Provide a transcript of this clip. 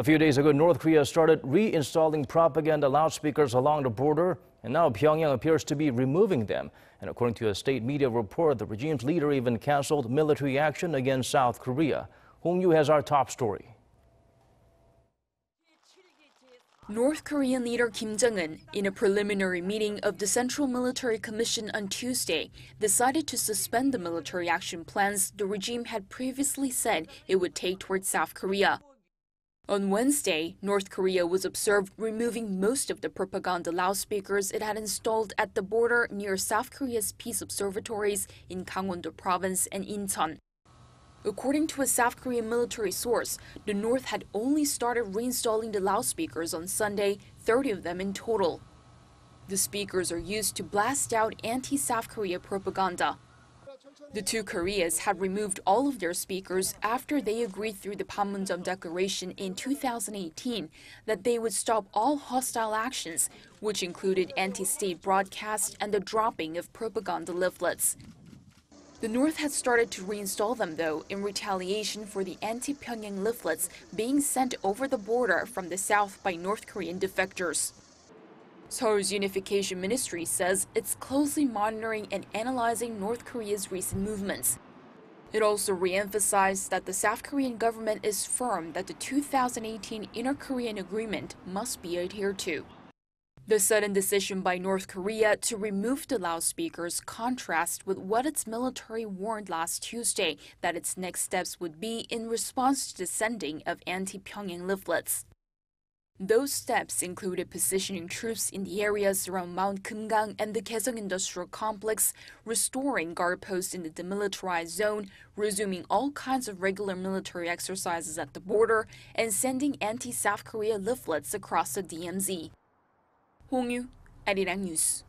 A few days ago, North Korea started reinstalling propaganda loudspeakers along the border, and now Pyongyang appears to be removing them. And according to a state media report, the regime's leader even canceled military action against South Korea. Hong Yoo has our top story. North Korean leader Kim Jong-un, in a preliminary meeting of the Central Military Commission on Tuesday, decided to suspend the military action plans the regime had previously said it would take towards South Korea. On Wednesday, North Korea was observed removing most of the propaganda loudspeakers it had installed at the border near South Korea's peace observatories in Gangwon-do province and Incheon. According to a South Korean military source, the North had only started reinstalling the loudspeakers on Sunday, 30 of them in total. The speakers are used to blast out anti-South Korea propaganda. The two Koreas had removed all of their speakers after they agreed through the Panmunjeom Declaration in 2018 that they would stop all hostile actions, which included anti-state broadcasts and the dropping of propaganda leaflets. The North had started to reinstall them, though, in retaliation for the anti-Pyongyang leaflets being sent over the border from the south by North Korean defectors. Seoul's Unification Ministry says it's closely monitoring and analyzing North Korea's recent movements. It also re-emphasized that the South Korean government is firm that the 2018 Inter-Korean Agreement must be adhered to. The sudden decision by North Korea to remove the loudspeakers contrasts with what its military warned last Tuesday that its next steps would be in response to the sending of anti-Pyongyang leaflets. Those steps included positioning troops in the areas around Mount Geumgang and the Gaeseong Industrial Complex, restoring guard posts in the Demilitarized Zone, resuming all kinds of regular military exercises at the border, and sending anti-South Korea leaflets across the DMZ. Hong Yoo, Arirang News.